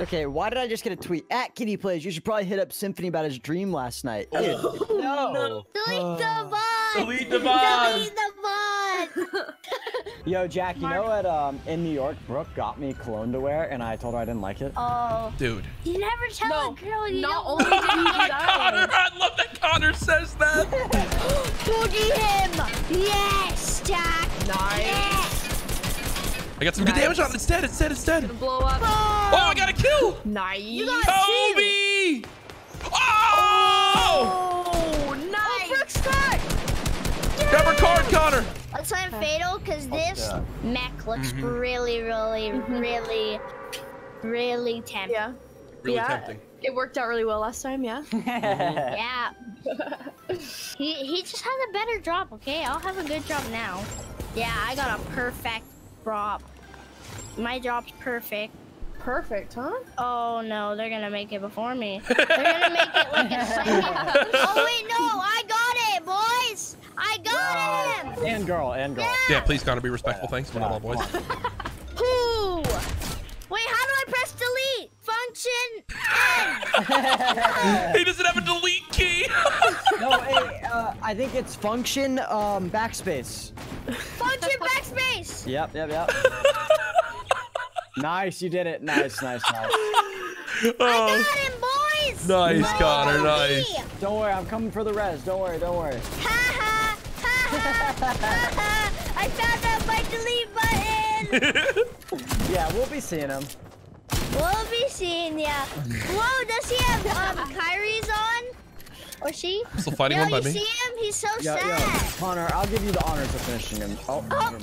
Okay, why did I just get a tweet? At KittyPlays, you should probably hit up Symfuhny about his dream last night. Oh, no. Delete the bot! Delete the bot! Delete the bot! Yo, Jack, you know what? In New York, Brooke got me cologne to wear, and I told her I didn't like it. Oh. Dude. You never tell a girl you don't only did you Connor, I love that Connor says that! Boogie him! Yes, Jack! Nice. Yes. I got some good damage on it. It's dead. It's dead. It's dead. It's blow up. Oh, I got a kill. Nice. You got Toby. Oh, nice. Brooke's back. Grab her card, Connor. Let's land fatal because this mech looks really tempting. Yeah. Really tempting. It worked out really well last time. Yeah. He just has a better drop. Okay, I'll have a good drop now. Yeah, I got a perfect drop. My drop's perfect. Perfect, huh? Oh no, they're gonna make it before me. They're gonna make it like a second. Oh wait, no, I got it, boys! I got him! And girl, and girl. Yeah, please, Connor, be respectful. Thanks, we're not all boys. Ooh. Wait, how do I press delete? Function. He doesn't have a delete key. No, hey, I think it's function backspace. Function backspace. Yep, yep, yep. Nice, you did it. Nice, nice, nice. I got him, boys. Nice, Connor. Nice. Don't worry, I'm coming for the res. Don't worry, don't worry. Ha ha ha ha ha ha! I found out my delete button. Yeah, we'll be seeing him. We'll be seeing ya. Whoa, does he have Kyrie's on? Or she? I'm still fighting one by me. You see him? He's so sad. Yo, Connor, I'll give you the honors of finishing him. Oh. Oh.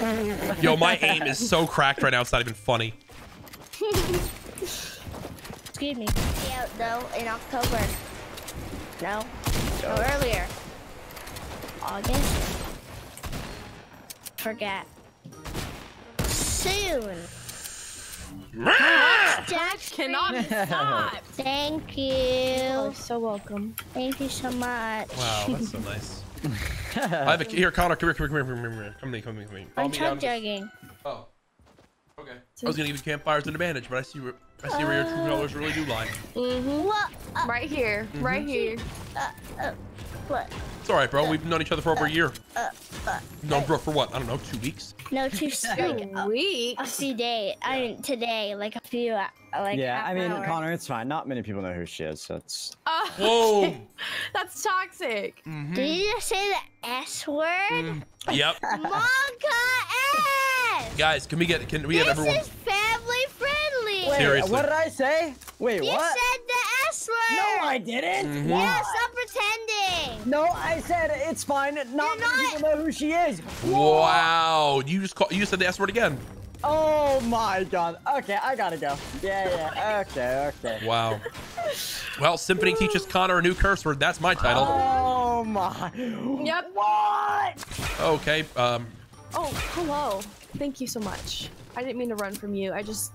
Yo, my aim is so cracked right now. It's not even funny. Excuse me. Yeah, though, in October. No. Or earlier. August. Forget. Soon. Jack cannot be stopped. Thank you. You're so welcome. Thank you so much. Wow, that's so nice. I have a here, Connor. Come here, come here, come here, come here. Come here. I'm truck jogging. Oh, okay. I was gonna give you campfires an advantage, but I see where your true colors really do lie. Right here, right here. What? It's all right, bro. We've known each other for over a year. Known Brooke for what? I don't know, 2 weeks? No, 2 weeks. Today, I mean, today, like a few, like half an hour. Connor, it's fine. Not many people know who she is, so it's... Whoa! That's toxic. Did you just say the S word? Yep. Monka S! Guys, can we get, this everyone... This is family friendly! Wait, seriously. What did I say? Wait, you what? You said the S word! No, I didn't! Yeah, stop pretending! No, I said it's fine. Not many people know who she is. Whoa. Wow! You just you said the S word again. Oh my God! Okay, I gotta go. Yeah, yeah. Okay, okay. Wow. Well, Symfuhny teaches Connor a new curse word. That's my title. Oh my. Yep. What? Okay. Oh, hello. Thank you so much. I didn't mean to run from you. I just.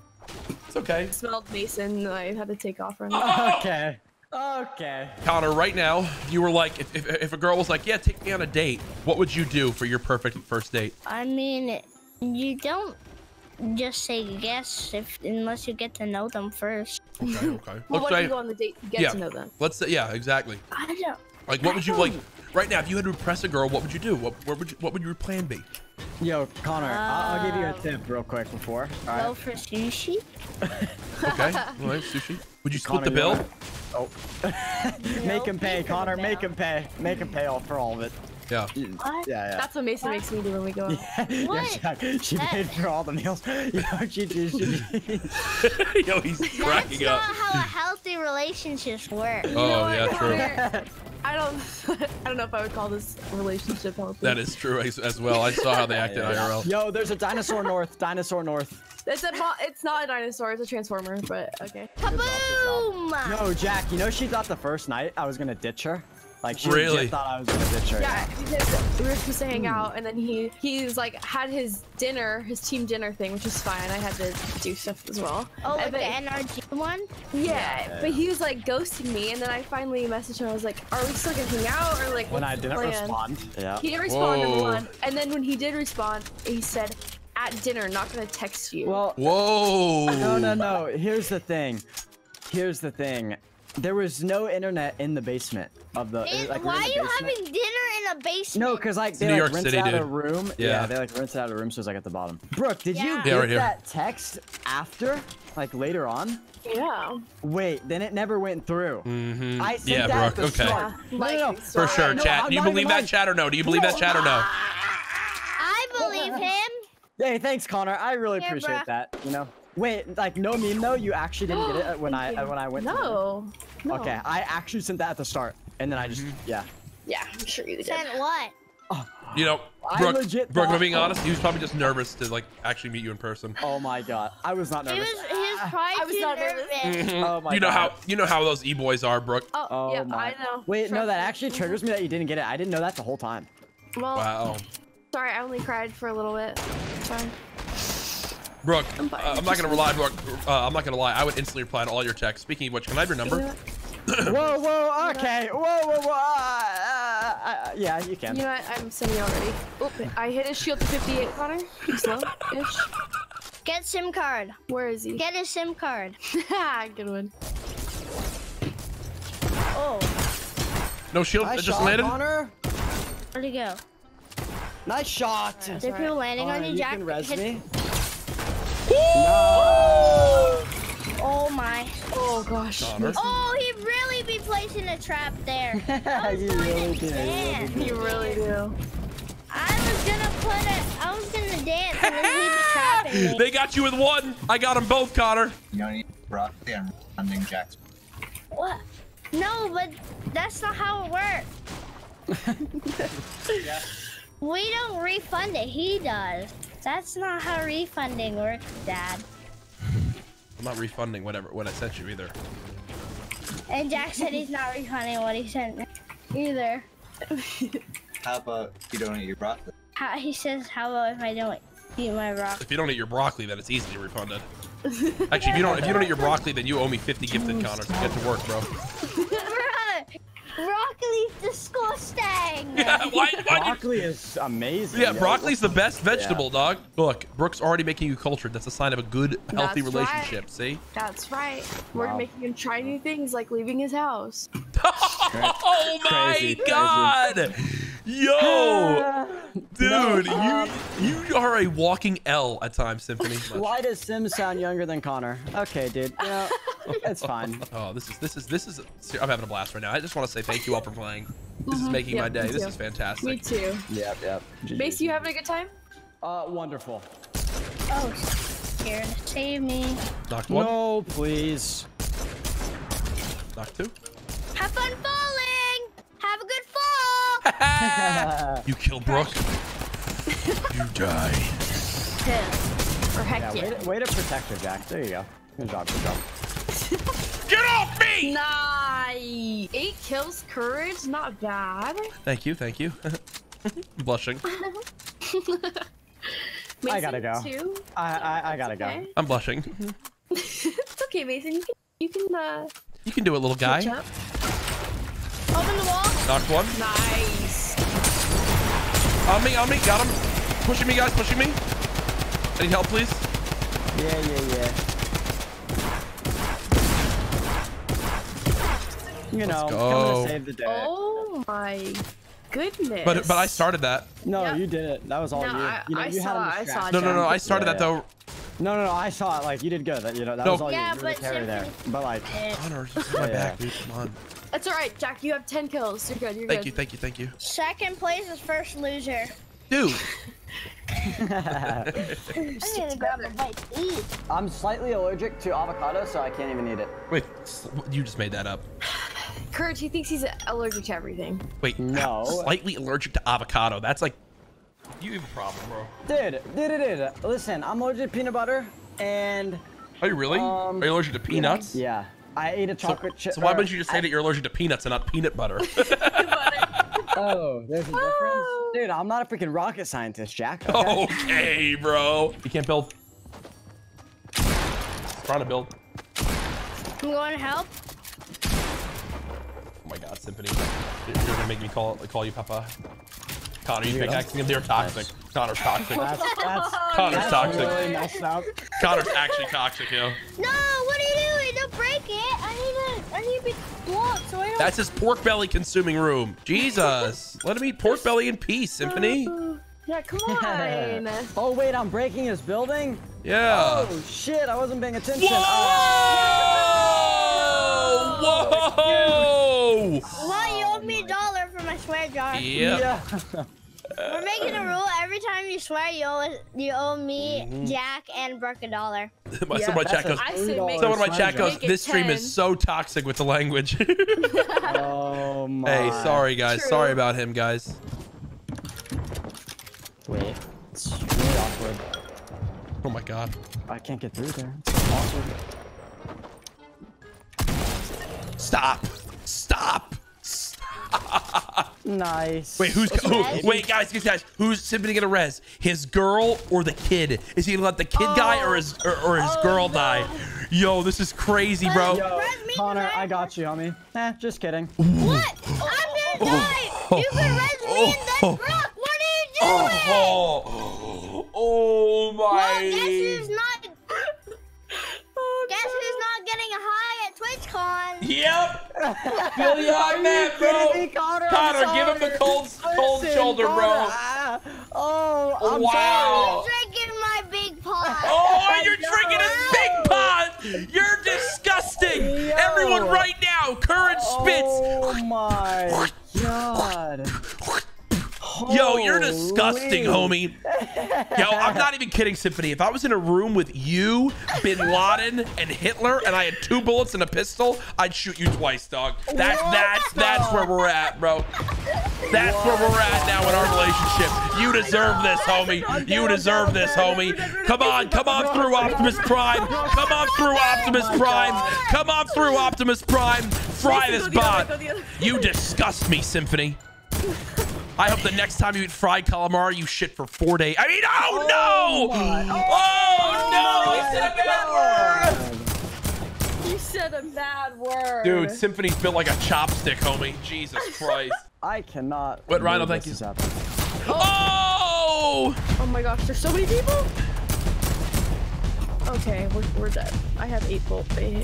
It's okay. Smelled Mason. And I had to take off running. Oh. Okay. Okay. Connor, right now, you were like, if a girl was like, yeah, take me on a date, what would you do for your perfect first date? I mean, you don't just say yes unless you get to know them first. Okay, okay. Well, what if you go on the date to get to know them? Let's say, yeah, exactly. I don't. Like, what would you, like, right now, if you had to impress a girl, what would you do? What would your plan be? Yo, Connor, I'll give you a tip real quick before. All right. Go for sushi. Okay, all right, sushi. Would you split the bill? Oh. Make him pay, Connor. Make him pay. Make him pay all for all of it. Yeah. What? Yeah, yeah. That's what Mason makes me do when we go out. Yeah. What? Yeah, she paid for all the meals. Yo, he's cracking up. That's not how healthy relationships work. Oh, yeah, true. I don't know if I would call this relationship healthy. That is true as well. I saw how they acted IRL. Yo, there's a dinosaur north. Dinosaur north. It's not a dinosaur. It's a transformer. But okay. Kaboom! Yo, Jack. You know she thought the first night I was gonna ditch her. Like she really thought I was gonna ditch her. Yeah, because we were supposed to hang out, and then he's like had his dinner, his team dinner thing, which is fine. I had to do stuff as well. Oh, like the NRG one? Yeah, but he was like ghosting me, and then I finally messaged him. I was like, "Are we still gonna hang out?" Or like, when I didn't respond. Yeah. He didn't respond, number one, and then when he did respond, he said, at dinner, not gonna text you. Well, whoa! No, no, no. Here's the thing. Here's the thing. There was no internet in the basement of the. Why are you having dinner in a basement? No, because like they like rinsed out a room. Yeah, they like rinsed out a room, so it's like at the bottom. Brooke, did you get that text after, like later on? Yeah. Wait, then it never went through. Mm-hmm. I sent that Brooke. Okay. Yeah. No. For sure, chat. Do you believe that chat or no? Do you believe that chat or no? I believe him. Hey, thanks, Connor. I really appreciate that. You know. Wait, like no meme though. You actually didn't get it when I went. No. No. Okay, I actually sent that at the start, and then I just yeah, I'm sure you did. Sent what? Oh. You know, Brooke, if I'm being honest, he was probably just nervous to like actually meet you in person. Oh my god, I was not nervous. He was probably I was too not nervous. Mm-hmm. Oh my god. You know how those e-boys are, Brooke. Oh yeah, my. I know. Wait, no, that actually triggers me that you didn't get it. I didn't know that the whole time. Well, wow. Sorry, I only cried for a little bit. Sorry. Brooke, I'm not gonna rely, Brooke. I'm not gonna lie. I would instantly reply to all your texts. Speaking of which, can I have your number? Whoa, whoa, okay. Whoa, whoa, whoa. Yeah, you can. You know what? I'm sending already. Oop, I hit his shield to 58, Connor. Slow-ish. Get SIM card. Where is he? Get his SIM card. Good one. Oh. No shield. Nice shot, landed. Connor. Where'd he go? Nice shot. Right, there are people landing on you, Jack. You can res me. No. Oh my. Oh gosh. Oh, he really be placing a trap there. You really do. You really do. I was gonna dance and then he'd be trapping me. They got you with one. I got them both, Connor. You don't need Brock and running Jackson. What? No, but that's not how it works. Yeah. We don't refund it. He does. That's not how refunding works, Dad. I'm not refunding whatever what I sent you either. And Jack said he's not refunding what he sent me either. How about you don't eat your broccoli? He says, how about if I don't eat my broccoli? If you don't eat your broccoli, then it's easily refunded. Actually, if you don't eat your broccoli, then you owe me 50 gifted, Connor. So get to work, bro. Broccoli's disgusting. Yeah, why broccoli is amazing. Yeah, broccoli's the best vegetable, dog. Look, Brooke's already making you cultured. That's a sign of a good, healthy relationship. Right. See? That's right. Wow. We're making him try new things, like leaving his house. Oh my god! Yo, dude, you are a walking L at times, Symfuhny. Why does Sim sound younger than Connor? Okay, dude, you know, it's fine. Oh, this is. I'm having a blast right now. I just want to say thank you all for playing. This is making my day. This is fantastic. Me too. Yep, yep. Mace, you having a good time? Wonderful. Oh, here to save me. Knocked one. No, please. Knocked two. Have fun falling. Have a good fall. You kill Brooke. You die. Way to protect her, Jack. There you go. Good job. Good job. Get off me! Nice. 8 kills, courage. Not bad. Thank you. Thank you. I'm blushing. I gotta go. I gotta go. I'm blushing. It's okay, Mason. You can do it, little guy. Open the wall. Knocked one. Nice. On me, got him. Pushing me, guys, pushing me. Any help, please? Yeah, yeah, yeah. You know, coming to save the day. Oh my goodness. But I started that. No, you did it. That was all you. You know, I saw. No, I started that though. No, I saw it. Like you did good. That that was all you. You were carry there. But like, Connor, just my back, dude. Come on. That's all right, Jack. You have 10 kills. You're good. You're good. Thank you. Thank you. Second place is first loser. Dude. I'm slightly allergic to avocado, so I can't even eat it. Wait, you just made that up. Courage, he thinks he's allergic to everything. Wait, no. Slightly allergic to avocado. That's like, you have a problem, bro. Dude. Listen, I'm allergic to peanut butter and. Are you really? Are you allergic to peanuts? Yeah. I ate a chocolate chip. So why wouldn't you just say that you're allergic to peanuts and not peanut butter? Oh, there's a difference. Dude, I'm not a freaking rocket scientist, Jack. Okay, bro. You can't build. Trying to build. I'm going to help. Oh my God, Symfuhny. You're gonna make me call you Papa. Connor, you pickaxing him. They're toxic. Nice. Connor's toxic. Connor's toxic. Really Connor's actually toxic, yo. No, what are you doing? Don't break it. I need to be blocked so I don't. That's his pork belly consuming room. Jesus. Let him eat pork belly in peace, Symfuhny. Yeah, come on. Oh, wait, I'm breaking his building? Yeah. Oh, shit, I wasn't paying attention. Whoa! Whoa! Well, you owe me $1 for my swear jar. Yeah. We're making a rule. Every time you swear, you owe me, Jack, and Brooke $1. Someone in my chat goes, this stream is so toxic with the language. Oh, my. Hey, sorry, guys. True. Sorry about him, guys. Wait, it's really awkward. Oh my god. I can't get through there. It's so awkward. Stop! Stop! Stop! Nice. Wait, guys, who's Symfuhny gonna res? His girl or the kid? Is he gonna let the kid die or his girl die? Yo, this is crazy, bro. Yo, Connor, I got you, homie. Nah, just kidding. What? I'm gonna die! You can res me and then Brooke! Oh my! Well, guess who's not getting high at TwitchCon? Yep. Billy on that, bro. Connor, give him the cold shoulder, bro. Oh, wow. I'm drinking my big pot. Oh, you're drinking his big pot. You're disgusting. Yo. Everyone, right now, CouRage spits. Oh my god. Yo, you're disgusting, homie. Yo, I'm not even kidding, Symfuhny. If I was in a room with you, Bin Laden, and Hitler, and I had 2 bullets and a pistol, I'd shoot you twice, dog. That's where we're at, bro. That's where we're at now in our relationship. You deserve this, homie. You deserve this, homie. Come on through Optimus Prime. Come on through Optimus Prime. Come on through Optimus Prime. Fry this bot. You disgust me, Symfuhny. I hope the next time you eat fried calamari, you shit for 4 days. I mean, oh no! Oh no! He said a bad word! You said a bad word. Dude, Symfuhny's built like a chopstick, homie. Jesus Christ. I cannot. What, Rhino, thank you. Oh! Oh my gosh, there's so many people? Okay, we're dead. I have 8 bolts. Yeah.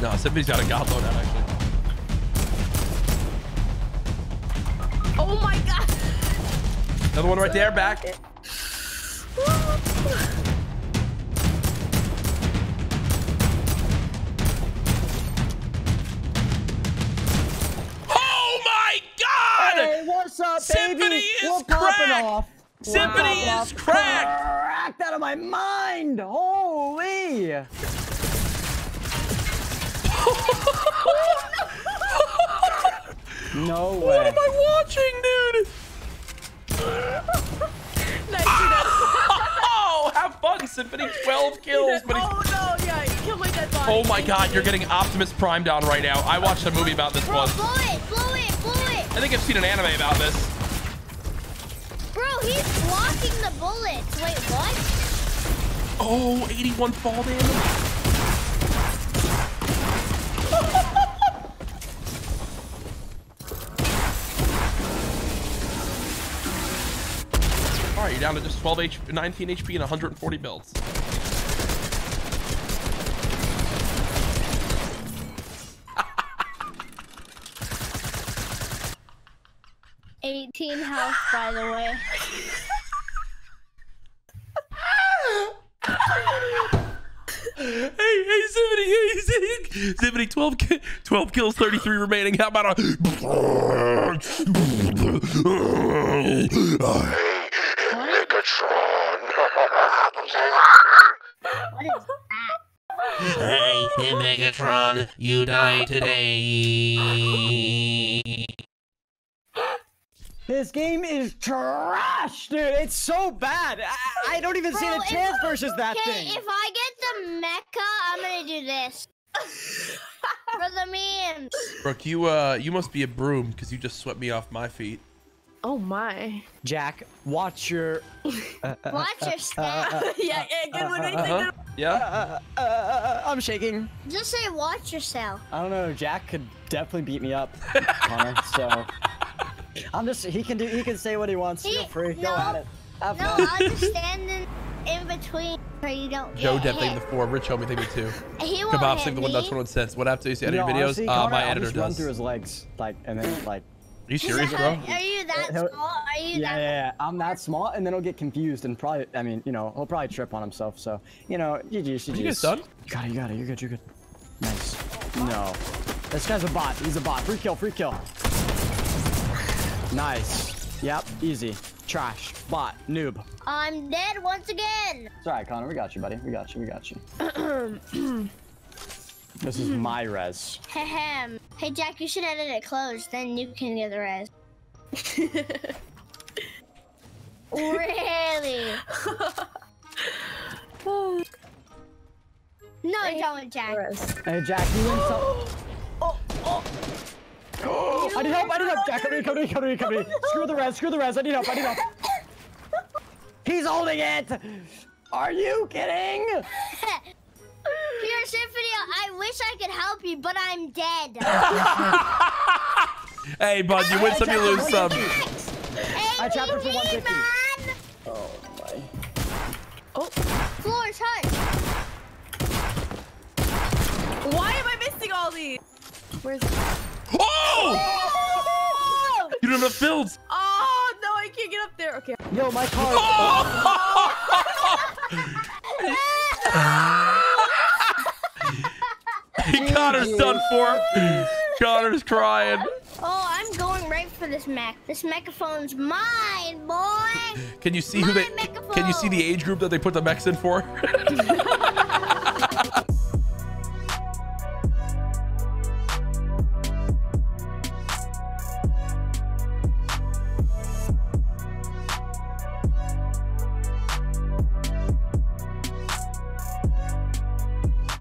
No, Symfuhny's got a goblin out, actually. Oh my god! Another one right there, back. Oh my god! Hey, what's up, Symfuhny baby? We're popping off. Symfuhny is cracked out of my mind. Holy! No way. What am I watching, dude? Oh, have fun, Symfuhny. 12 kills. But oh, no, yeah, you killed my dead body. Oh, my God, you're getting Optimus Prime down right now. I watched a movie about this once. Blow it, blow it, blow it. I think I've seen an anime about this. Bro, he's blocking the bullets. Wait, what? Oh, 81 fall damage. All right, you're down to just 12 HP, 19 HP and 140 builds. $18 health, by the way. hey, Symfuhny, 12 kills, 33 remaining. How about a... What is that? Hey, Megatron, you die today. This game is trash, dude. It's so bad. I don't even stand a chance versus that thing. If I get the mecha, I'm gonna do this. For the memes. Brooke, you must be a broom because you just swept me off my feet. Oh my. Jack, watch your... watch your step. Yeah, yeah, good one. Yeah. I'm shaking. Just say watch yourself. I don't know. Jack could definitely beat me up, Connor. So he can say what he wants. Feel free. Go at it. No, I was standing in between where you don't Joe get Depp hit. Thing the four, Rich Homie thing the two. He won't Kebab hit me. The one that's 1 cent. What after you see editing videos? Honestly, Connor, my editor does. Run through his legs, like, and then like. Are you serious, bro? Are you that small? Are you that? Yeah, I'm that small, and then he'll get confused and probably, I mean, you know, he'll probably trip on himself. So, you know, GG. You get done? Got it, you got it. You're good. You're good. Nice. No, this guy's a bot. He's a bot. Free kill. Free kill. Nice. Yep. Easy. Trash. Bot. Noob. I'm dead once again. It's all right, Connor. We got you, buddy. We got you. We got you. This is my res. Hey, Jack, you should edit it closed. Then you can get the res. Really? No, I don't want Jack. Hey, Jack, you win some. Oh, oh. Oh. I need help. I need help. Jack, come here. Screw the res. I need help. He's holding it. Are you kidding? Here, Symfuhny, I wish I could help you, but I'm dead. Hey, bud, you win some, you lose some. Hey, I trapped her for 150. Man. Oh, my. Oh. Floor's hurt. Why am I missing all these? Where's it? Oh! Oh! You don't have fields. Oh, no, I can't get up there. Okay. Yo, my car. Oh! Connor's done for. Connor's crying. Oh, I'm going right for this mech. This mechaphone's mine, boy. Can you see the age group that they put the mechs in for?